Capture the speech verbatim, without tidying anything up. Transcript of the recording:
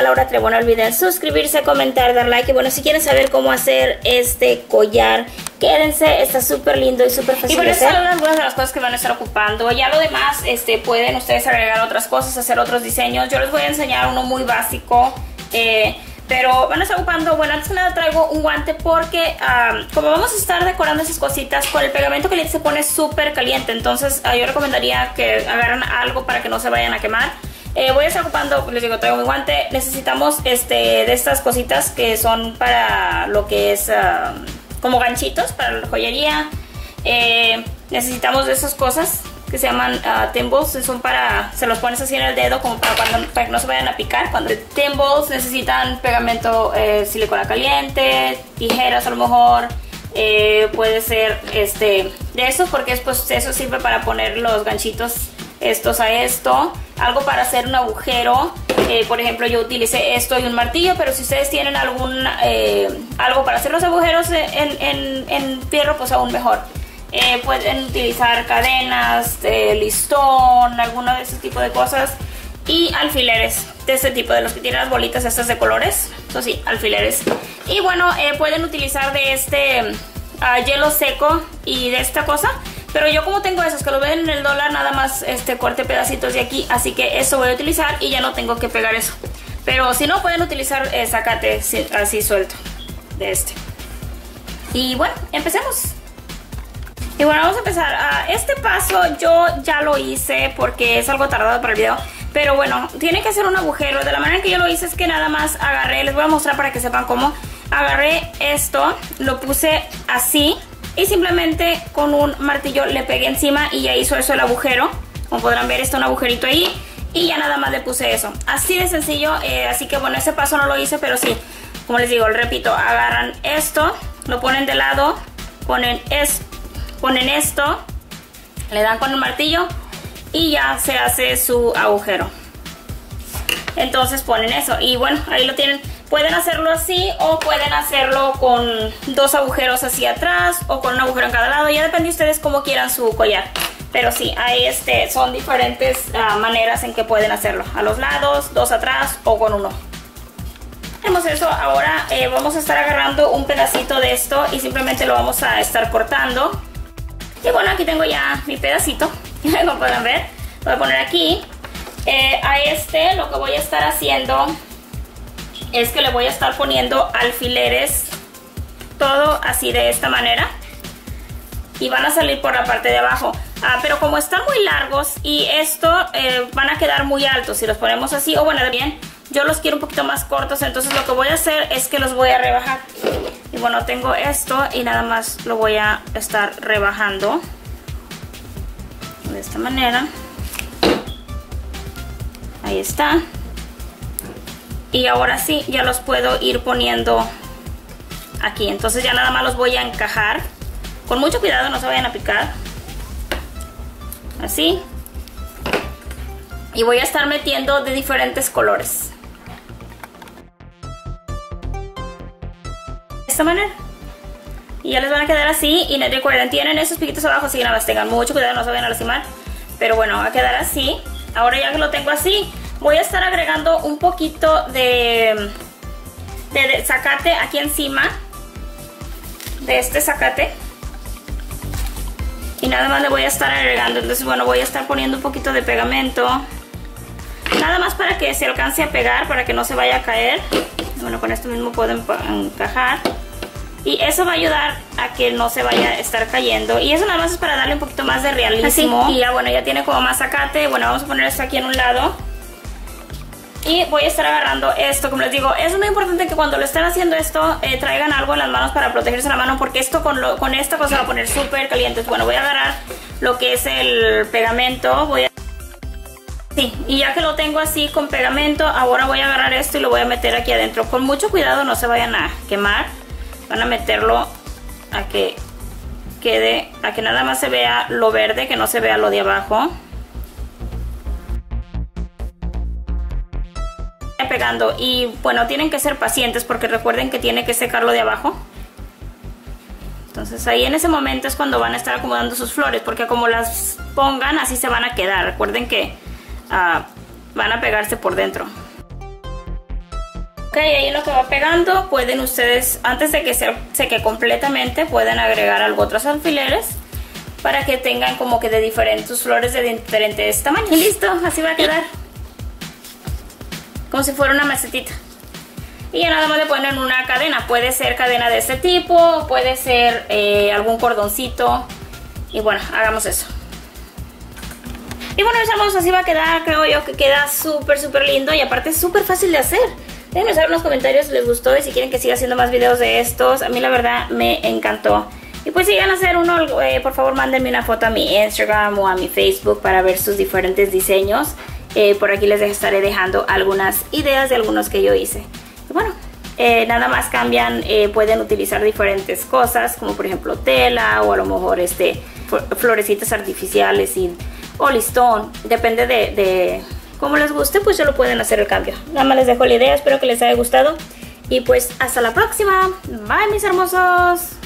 canal Laura Trevo. No olviden suscribirse, comentar, dar like. Y bueno, si quieren saber cómo hacer este collar, quédense, está súper lindo y súper fácil. Y bueno, estas son algunas de las cosas que van a estar ocupando. Ya lo demás, este, pueden ustedes agregar otras cosas, hacer otros diseños. Yo les voy a enseñar uno muy básico, eh, pero van a estar ocupando, bueno, antes que nada traigo un guante porque um, como vamos a estar decorando esas cositas, con el pegamento caliente se pone súper caliente. Entonces uh, yo recomendaría que agarren algo para que no se vayan a quemar. Eh, voy a estar ocupando, les digo, traigo mi guante. Necesitamos este, de estas cositas que son para lo que es um, como ganchitos para la joyería. eh, Necesitamos de esas cosas que se llaman uh, thimbles, son para, se los pones así en el dedo como para, cuando, para que no se vayan a picar. Cuando thimbles necesitan pegamento, eh, silicona caliente, tijeras a lo mejor, eh, puede ser este de estos porque después eso sirve para poner los ganchitos estos a esto, algo para hacer un agujero. Eh, por ejemplo, yo utilicé esto y un martillo, pero si ustedes tienen algún eh, algo para hacer los agujeros en, en, en fierro, pues aún mejor. Eh, pueden utilizar cadenas, eh, listón, alguno de ese tipo de cosas. Y alfileres de este tipo, de los que tienen las bolitas estas de colores. Eso sí, alfileres. Y bueno, eh, pueden utilizar de este uh, hielo seco y de esta cosa. Pero yo como tengo esos que lo ven en el dólar, nada más este, corte pedacitos de aquí. Así que eso voy a utilizar y ya no tengo que pegar eso. Pero si no, pueden utilizar eh, zacate así suelto de este. Y bueno, empecemos. Y bueno, vamos a empezar. Uh, este paso yo ya lo hice porque es algo tardado para el video. Pero bueno, tiene que hacer un agujero. De la manera que yo lo hice es que nada más agarré, les voy a mostrar para que sepan cómo. Agarré esto, lo puse así y simplemente con un martillo le pegué encima y ya hizo eso el agujero. Como podrán ver, está un agujerito ahí y ya nada más le puse eso. Así de sencillo, eh, así que bueno, ese paso no lo hice, pero sí. Como les digo, repito, agarran esto, lo ponen de lado, ponen esto. Ponen esto, le dan con el martillo y ya se hace su agujero. Entonces ponen eso y bueno, ahí lo tienen. Pueden hacerlo así o pueden hacerlo con dos agujeros hacia atrás o con un agujero en cada lado. Ya depende de ustedes cómo quieran su collar. Pero sí, ahí este, son diferentes uh, maneras en que pueden hacerlo. A los lados, dos atrás o con uno. Tenemos eso, ahora eh, vamos a estar agarrando un pedacito de esto y simplemente lo vamos a estar cortando. Y bueno, aquí tengo ya mi pedacito, como pueden ver, lo voy a poner aquí. Eh, a este lo que voy a estar haciendo es que le voy a estar poniendo alfileres, todo así de esta manera. Y van a salir por la parte de abajo. Ah, pero como están muy largos y esto eh, van a quedar muy altos si los ponemos así, o bueno, bien, yo los quiero un poquito más cortos, entonces lo que voy a hacer es que los voy a rebajar. Y bueno, tengo esto y nada más lo voy a estar rebajando de esta manera. Ahí está. Y ahora sí, ya los puedo ir poniendo aquí. Entonces ya nada más los voy a encajar. Con mucho cuidado, no se vayan a picar. Así. Y voy a estar metiendo de diferentes colores. Manera y ya les van a quedar así. Y recuerden, tienen esos piquitos abajo, así que nada más tengan mucho cuidado, no se vayan a lastimar. Pero bueno, va a quedar así. Ahora ya que lo tengo así, voy a estar agregando un poquito de, de, de zacate aquí encima de este zacate y nada más le voy a estar agregando. Entonces bueno, voy a estar poniendo un poquito de pegamento, nada más para que se alcance a pegar, para que no se vaya a caer. Bueno, con esto mismo pueden encajar. Y eso va a ayudar a que no se vaya a estar cayendo. Y eso nada más es para darle un poquito más de realismo. Así. Y ya bueno, ya tiene como más zacate. Bueno, vamos a poner esto aquí en un lado. Y voy a estar agarrando esto, como les digo. Es muy importante que cuando lo estén haciendo esto, eh, traigan algo en las manos para protegerse la mano. Porque esto con, lo, con esta cosa va a poner súper caliente. Bueno, voy a agarrar lo que es el pegamento. Voy a... Sí, y ya que lo tengo así con pegamento, ahora voy a agarrar esto y lo voy a meter aquí adentro. Con mucho cuidado, no se vayan a quemar. Van a meterlo a que quede, a que nada más se vea lo verde, que no se vea lo de abajo. Pegando y bueno, tienen que ser pacientes porque recuerden que tiene que secar lo de abajo. Entonces ahí en ese momento es cuando van a estar acomodando sus flores, porque como las pongan así se van a quedar. Recuerden que uh, van a pegarse por dentro. Ok, ahí en lo que va pegando pueden ustedes, antes de que se seque completamente, pueden agregar algo otros alfileres para que tengan como que de diferentes flores de diferentes tamaños. Y listo, así va a quedar. Como si fuera una macetita. Y ya nada más le ponen una cadena, puede ser cadena de este tipo, puede ser eh, algún cordoncito. Y bueno, hagamos eso. Y bueno, mis hermanos, así va a quedar, creo yo que queda súper súper lindo y aparte súper fácil de hacer. Déjenme saber en los comentarios si les gustó y si quieren que siga haciendo más videos de estos. A mí la verdad me encantó. Y pues si llegan a hacer uno, eh, por favor mándenme una foto a mi Instagram o a mi Facebook para ver sus diferentes diseños. Eh, por aquí les estaré dejando algunas ideas de algunos que yo hice. Y bueno, eh, nada más cambian, eh, pueden utilizar diferentes cosas como por ejemplo tela o a lo mejor este, florecitas artificiales y, o listón. Depende de, de cómo les guste, pues ya lo pueden hacer el cambio. Nada más les dejo la idea, espero que les haya gustado y pues hasta la próxima. Bye mis hermosos.